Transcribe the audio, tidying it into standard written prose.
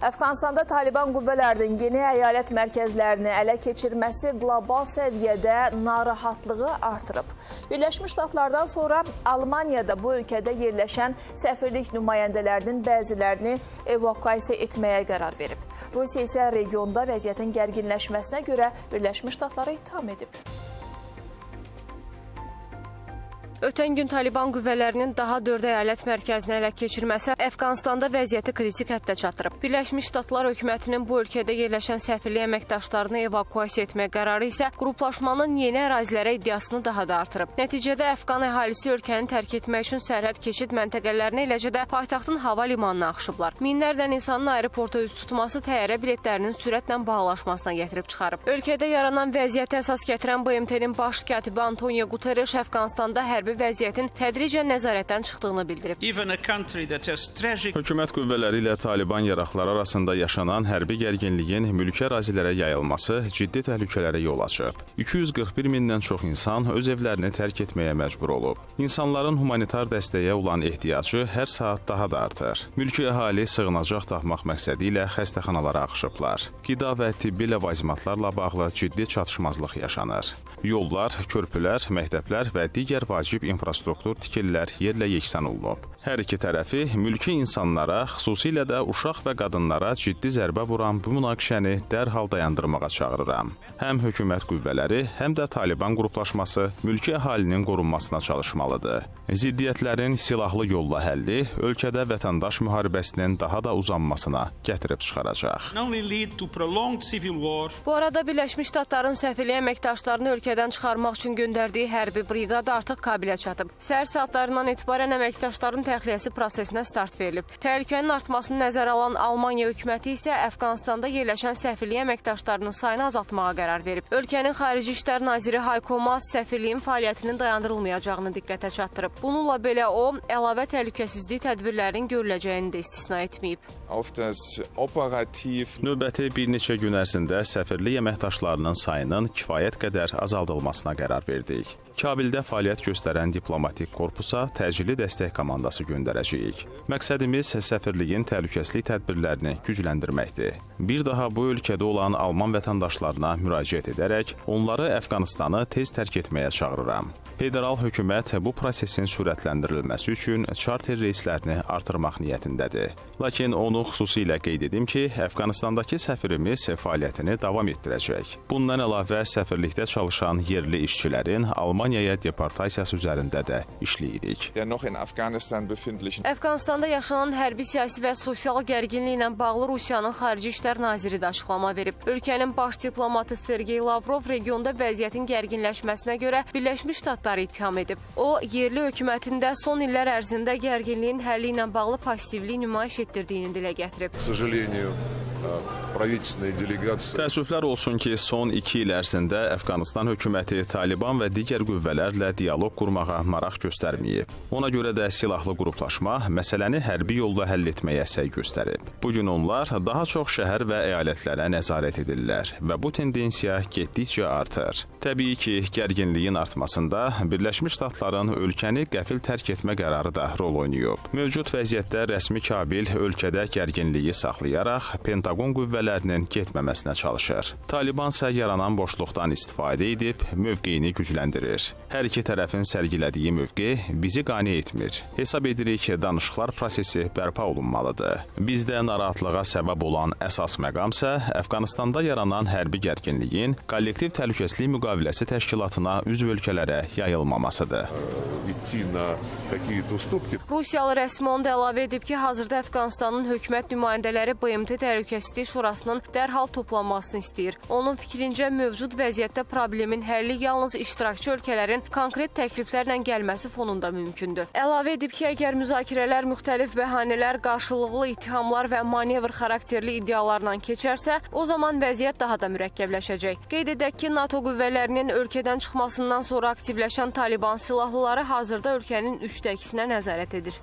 Əfqanıstanda Taliban qüvvələrinin yeni əyalət mərkəzlərini ələ keçirməsi qlobal səviyyədə narahatlığı artırıb. Birləşmiş Ştatlardan sonra Almaniyada bu ölkədə yerləşən səfirlik nümayəndələrinin bəzilərini evakuasiya etməyə qərar verib. Rusiya isə regionda vəziyyətin gərginləşməsinə görə Birləşmiş Ştatları itham edib. Ötən gün Taliban qüvvələrinin daha 4 əyalət mərkəzinə ələ keçirməsi Əfqanıstanda vəziyyəti kritik həddə çatdırıb. Birləşmiş Ştatlar hökumətinin bu ölkədə yerləşən səfirlik əməkdaşlarını evakuasiya etmək qərarı isə qruplaşmanın yeni ərazilərə iddiasını daha da artırıb. Nəticədə Əfqan əhalisi ölkəni tərk etmək üçün sərhəd keçid məntəqələrinə, eləcə də paytaxtın hava limanına axışıblar. Minlərlə insanın aeroporta üz tutması təyyarə biletlərinin sürətlə bahalaşmasına gətirib çıxarıb. Ölkədə yaranan vəziyyətə əsas gətirən BMT-nin baş katibi Antonio Guterres Əfqanıstanda hərbi vəziyyətin tədricən nəzarətdən çıxdığını bildirib. Hökumət qüvvələri ilə Taliban yaraqları arasında yaşanan hərbi gərginliyin mülki ərazilərə yayılması ciddi təhlükələrə yol açıb. 241 mindən çox insan öz evlərini tərk etməyə məcbur olub. İnsanların humanitar dəstəyə olan ehtiyacı hər saat daha da artır. Mülki əhali sığınacaq tapmaq məqsədi ilə xəstəxanalara axışıblar. Qida və tibbi ləvazimatlarla bağlı ciddi çatışmazlıq yaşanır. Yollar, körpülər, məktəblər və digər vacib infrastruktur tikililər yerlə yeksan olunub. Hər iki tərəfi mülki insanlara, xüsusilə də uşaq və qadınlara ciddi zərbə vuran bu münaqişəni dərhal dayandırmağa çağırıram. Həm hökumət qüvvələri, həm də Taliban qruplaşması mülki əhalinin qorunmasına çalışmalıdır. Ziddiyyətlərin silahlı yolla həlli ölkədə vətəndaş müharibəsinin daha da uzanmasına gətirib çıxaracaq. Bu arada Birləşmiş Ştatların səfirlik əməkdaşlarını ölkədən çıxarmaq üçün göndərdiyi hərbi briqada artıq Kabilə çatıb. Səhər saatlarından etibarən əməkdaşların təxliyəsi prosesinə start verilib. Təhlükənin artmasını nəzərə alan Almaniya hökuməti isə Əfqanıstanda yerləşən səfirlik əməkdaşlarının sayını azaltmağa qərar verib. Ölkənin Xarici İşlər naziri Heiko Maas səfirliyin fəaliyyətinin dayandırılmayacağını diqqətə çatdırıb. Bununla belə o, əlavə təhlükəsizlik tədbirlərinin görüləcəyini də istisna etməyib. Növbəti bir neçə gün ərzində səfirlik əməkdaşlarının sayının kifayət qədər azaldılmasına qərar verdik. Kabildə fəaliyyət göstərən diplomatik korpusa təcili dəstək komandası göndərəcəyik. Məqsədimiz səfirliyin təhlükəsizlik tədbirlərini gücləndirməkdir. Bir daha bu ölkədə olan Alman vətəndaşlarına müraciət edərək onları Əfqanıstanı tez tərk etməyə çağırıram. Federal hökumət bu prosesin sürətləndirilməsi üçün çarter reyslərini artırmaq niyyətindədir. Lakin onu xüsusilə qeyd edim ki, Əfqanıstandakı səfirimiz fəaliyyətini davam etdirəcək. Bundan əlavə səfirlikdə çalışan yerli işçilərin Almaniyaya deportasiyası üzərində də işləyirik. Əfqanıstanda yaşanan hərbi, siyasi və sosial gərginliyi ilə bağlı Rusiyanın Xarici İşlər naziri də açıqlama verib. Ölkənin baş diplomatı Sergey Lavrov regionda vəziyyətin gərginləşməsinə görə Birləşmiş Ştatlar itham edib. O, yerli hökumətində son illər ərzində gərginliyin həlli ilə bağlı pasivliyi nümayiş etdirdiyini dilə gətirib. Təəssüflər olsun ki, son 2 il ərzində Əfqanıstan hökuməti Taliban və digər qüvvələrlə diyaloq qurmağa maraq göstərməyib. Ona görə də silahlı qruplaşma məsələni hərbi yolla həll etməyə səy göstərib. Bugün onlar daha çox şəhər və əyalətlərə nəzarət edirlər və bu tendensiya getdikcə artır. Təbii ki, gərginliyin artmasında Birləşmiş Ştatların ölkəni qəfil tərk etmə qərarı da rol oynayıb. Mövcud vəziyyətdə rəsmi Kabil ölkədə gərginliyi saxlayaraq Pentagon qüvvələrinin getməməsinə çalışır. Taliban isə yaranan boşluqdan istifadə edib mövqeyini gücləndirir. Hər iki tərəfin sərgilədiyi mövqe bizi qane etmir. Hesab edirik ki, danışıqlar prosesi bərpa olunmalıdır. Bizdə narahatlığa səbəb olan əsas məqam isə Əfqanıstanda yaranan hərbi gərginliyin kollektiv təhlükəsizlik müqaviləsi təşkilatına üzv ölkələrə yayılmamasıdır. Rusiyalı rəsmi onu da əlavə edib ki, hazırda Əfqanıstanın hökumət nümayəndələri BMT Təhlükəsizlik Şurasının dərhal toplanmasını istəyir. Onun fikrincə, mövcud vəziyyətdə problemin həlli yalnız iştirakçı ölkələrin konkret təkliflərlə gəlməsi fonunda mümkündür. Əlavə edib ki, əgər müzakirələr müxtəlif bəhanələr, qarşılıqlı ittihamlar və manevr xarakterli iddialarla keçərsə, o zaman vəziyyət daha da mürəkkəbləşəcək. Qeyd edək ki, NATO qüvvələrinin ölkədən çıxmasından sonra aktivləşən Taliban silahlıları hazırda ölkənin 1/3-ə nəzarət edir.